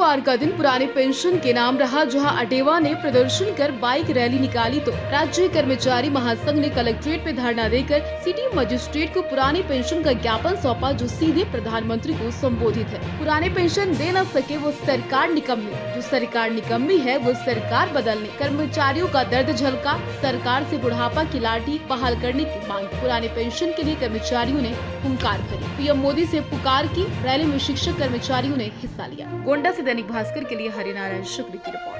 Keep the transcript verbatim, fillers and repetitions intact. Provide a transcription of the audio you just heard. गुरुवार का दिन पुराने पेंशन के नाम रहा। जहां अटेवा ने प्रदर्शन कर बाइक रैली निकाली तो राज्य कर्मचारी महासंघ ने कलेक्ट्रेट में धरना देकर सिटी मजिस्ट्रेट को पुराने पेंशन का ज्ञापन सौंपा, जो सीधे प्रधानमंत्री को संबोधित है। पुराने पेंशन दे न सके वो सरकार निकम्मी, जो सरकार निकम्मी है वो सरकार बदलने, कर्मचारियों का दर्द झलका, सरकार से बुढ़ापा की लाठी बहाल करने की मांग। पुराने पेंशन के लिए कर्मचारियों ने हुंकार भरी, पीएम मोदी से पुकार की। रैली में शिक्षक कर्मचारियों ने हिस्सा लिया। गोंडा से दैनिक भास्कर के लिए हरिनारायण शुक्ल की रिपोर्ट।